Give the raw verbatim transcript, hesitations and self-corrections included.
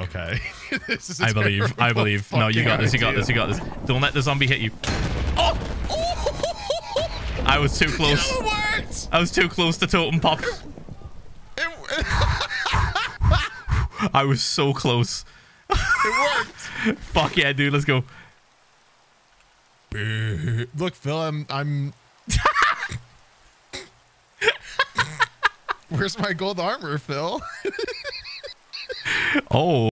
Okay. This is I believe. I believe. No, you got this. You got this. You got this. Don't let the zombie hit you. Oh! I was too close. You know it worked! I was too close to Totem Pop. It, it, I was so close. It worked. Fuck yeah, dude. Let's go. Look, Phil, I'm... I'm... Where's my gold armor, Phil? Oh.